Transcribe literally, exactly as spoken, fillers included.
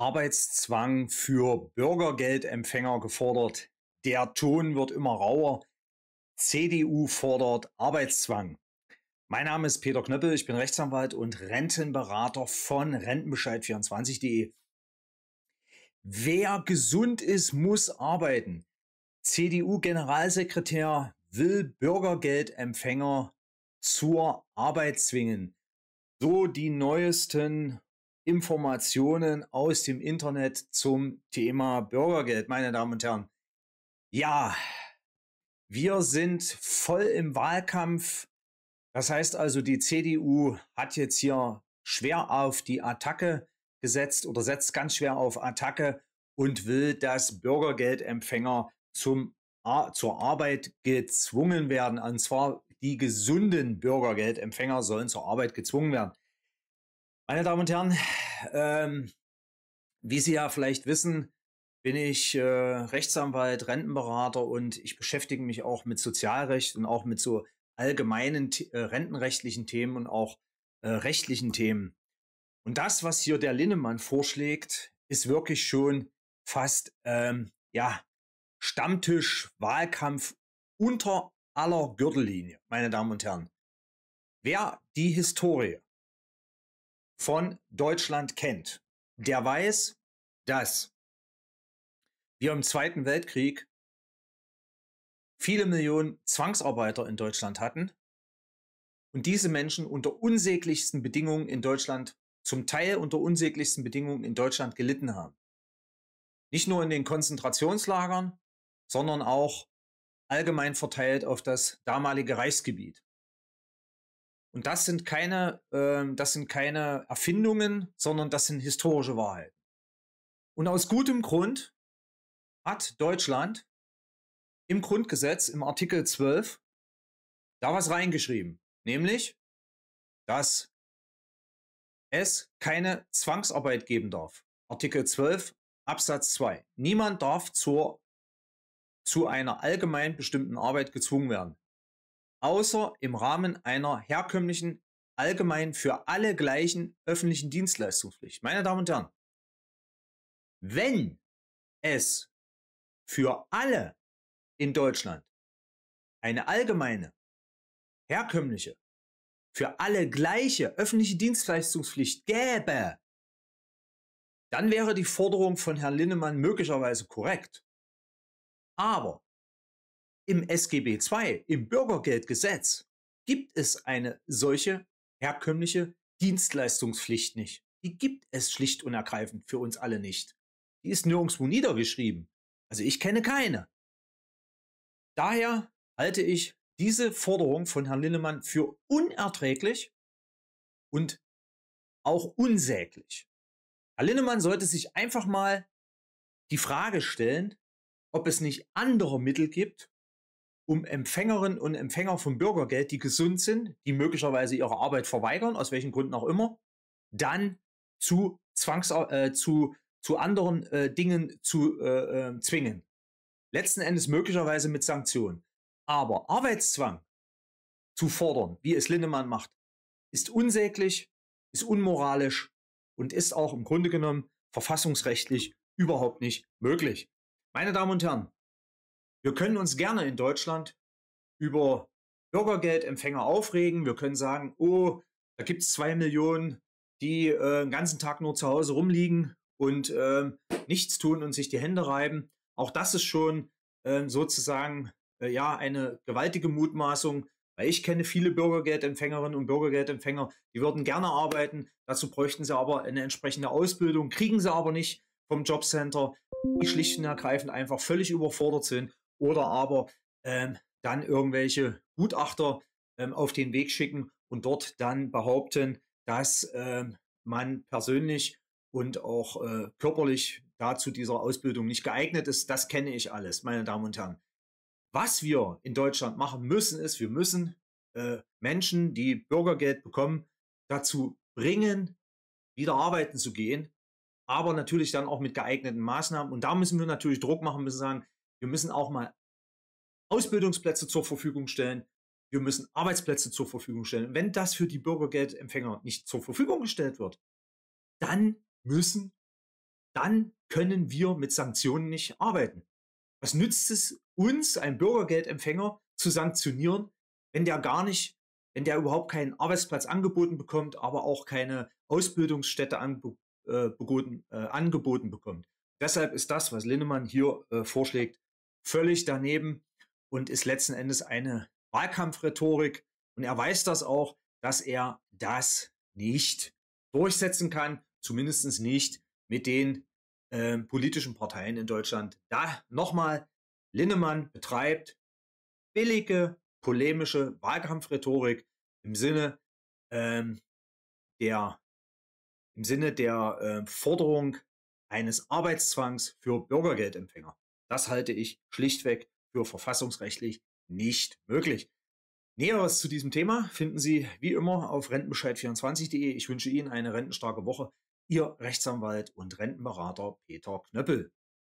Arbeitszwang für Bürgergeldempfänger gefordert. Der Ton wird immer rauer. C D U fordert Arbeitszwang. Mein Name ist Peter Knöppel, ich bin Rechtsanwalt und Rentenberater von Rentenbescheid vierundzwanzig punkt de. Wer gesund ist, muss arbeiten. C D U-Generalsekretär will Bürgergeldempfänger zur Arbeit zwingen. So die neuesten Informationen aus dem Internet zum Thema Bürgergeld, meine Damen und Herren. Ja, wir sind voll im Wahlkampf. Das heißt also, die C D U hat jetzt hier schwer auf die Attacke gesetzt oder setzt ganz schwer auf Attacke und will, dass Bürgergeldempfänger zum, zur Arbeit gezwungen werden. Und zwar die gesunden Bürgergeldempfänger sollen zur Arbeit gezwungen werden. Meine Damen und Herren, ähm, wie Sie ja vielleicht wissen, bin ich äh, Rechtsanwalt, Rentenberater und ich beschäftige mich auch mit Sozialrecht und auch mit so allgemeinen äh, rentenrechtlichen Themen und auch äh, rechtlichen Themen. Und das, was hier der Linnemann vorschlägt, ist wirklich schon fast ähm, ja, Stammtisch-Wahlkampf unter aller Gürtellinie, meine Damen und Herren. Wer die Historie von Deutschland kennt, der weiß, dass wir im Zweiten Weltkrieg viele Millionen Zwangsarbeiter in Deutschland hatten und diese Menschen unter unsäglichsten Bedingungen in Deutschland, zum Teil unter unsäglichsten Bedingungen in Deutschland gelitten haben. Nicht nur in den Konzentrationslagern, sondern auch allgemein verteilt auf das damalige Reichsgebiet. Und das sind keine, äh, das sind keine Erfindungen, sondern das sind historische Wahrheiten. Und aus gutem Grund hat Deutschland im Grundgesetz, im Artikel zwölf, da was reingeschrieben, nämlich, dass es keine Zwangsarbeit geben darf. Artikel zwölf, Absatz zwei. Niemand darf zur, zu einer allgemein bestimmten Arbeit gezwungen werden, außer im Rahmen einer herkömmlichen, allgemein für alle gleichen öffentlichen Dienstleistungspflicht. Meine Damen und Herren, wenn es für alle in Deutschland eine allgemeine, herkömmliche, für alle gleiche öffentliche Dienstleistungspflicht gäbe, dann wäre die Forderung von Herrn Linnemann möglicherweise korrekt. Aber im S G B zwei, im Bürgergeldgesetz, gibt es eine solche herkömmliche Dienstleistungspflicht nicht. Die gibt es schlicht und ergreifend für uns alle nicht. Die ist nirgendwo niedergeschrieben. Also ich kenne keine. Daher halte ich diese Forderung von Herrn Linnemann für unerträglich und auch unsäglich. Herr Linnemann sollte sich einfach mal die Frage stellen, ob es nicht andere Mittel gibt, um Empfängerinnen und Empfänger von Bürgergeld, die gesund sind, die möglicherweise ihre Arbeit verweigern, aus welchen Gründen auch immer, dann zu, Zwangs äh, zu, zu anderen äh, Dingen zu äh, äh, zwingen. Letzten Endes möglicherweise mit Sanktionen. Aber Arbeitszwang zu fordern, wie es Linnemann macht, ist unsäglich, ist unmoralisch und ist auch im Grunde genommen verfassungsrechtlich überhaupt nicht möglich. Meine Damen und Herren, wir können uns gerne in Deutschland über Bürgergeldempfänger aufregen. Wir können sagen, oh, da gibt es zwei Millionen, die äh, den ganzen Tag nur zu Hause rumliegen und äh, nichts tun und sich die Hände reiben. Auch das ist schon äh, sozusagen äh, ja, eine gewaltige Mutmaßung, weil ich kenne viele Bürgergeldempfängerinnen und Bürgergeldempfänger, die würden gerne arbeiten, dazu bräuchten sie aber eine entsprechende Ausbildung, kriegen sie aber nicht vom Jobcenter, die schlicht und ergreifend einfach völlig überfordert sind oder aber ähm, dann irgendwelche Gutachter ähm, auf den Weg schicken und dort dann behaupten, dass ähm, man persönlich und auch äh, körperlich dazu dieser Ausbildung nicht geeignet ist. Das kenne ich alles, meine Damen und Herren. Was wir in Deutschland machen müssen, ist, wir müssen äh, Menschen, die Bürgergeld bekommen, dazu bringen, wieder arbeiten zu gehen, aber natürlich dann auch mit geeigneten Maßnahmen. Und da müssen wir natürlich Druck machen, müssen sagen, wir müssen auch mal Ausbildungsplätze zur Verfügung stellen, wir müssen Arbeitsplätze zur Verfügung stellen. Und wenn das für die Bürgergeldempfänger nicht zur Verfügung gestellt wird, dann müssen dann können wir mit Sanktionen nicht arbeiten. Was nützt es uns, einen Bürgergeldempfänger zu sanktionieren, wenn der gar nicht, wenn der überhaupt keinen Arbeitsplatz angeboten bekommt, aber auch keine Ausbildungsstätte anb äh, begoten, äh, angeboten bekommt? Deshalb ist das, was Linnemann hier äh, vorschlägt, völlig daneben und ist letzten Endes eine Wahlkampfrhetorik. Und er weiß das auch, dass er das nicht durchsetzen kann, zumindest nicht mit den äh, politischen Parteien in Deutschland. Da nochmal, Linnemann betreibt billige, polemische Wahlkampfrhetorik im Sinne ähm, der, im Sinne der äh, Forderung eines Arbeitszwangs für Bürgergeldempfänger. Das halte ich schlichtweg für verfassungsrechtlich nicht möglich. Näheres zu diesem Thema finden Sie wie immer auf Rentenbescheid vierundzwanzig punkt de. Ich wünsche Ihnen eine rentenstarke Woche. Ihr Rechtsanwalt und Rentenberater Peter Knöppel.